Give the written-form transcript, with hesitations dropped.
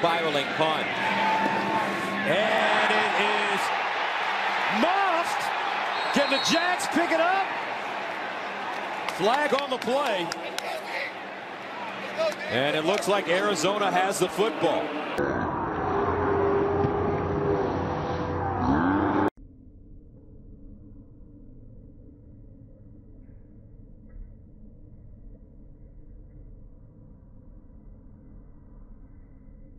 spiraling punt. And it is muffed. Can the Jags pick it up? Flag on the play. And it looks like Arizona has the football.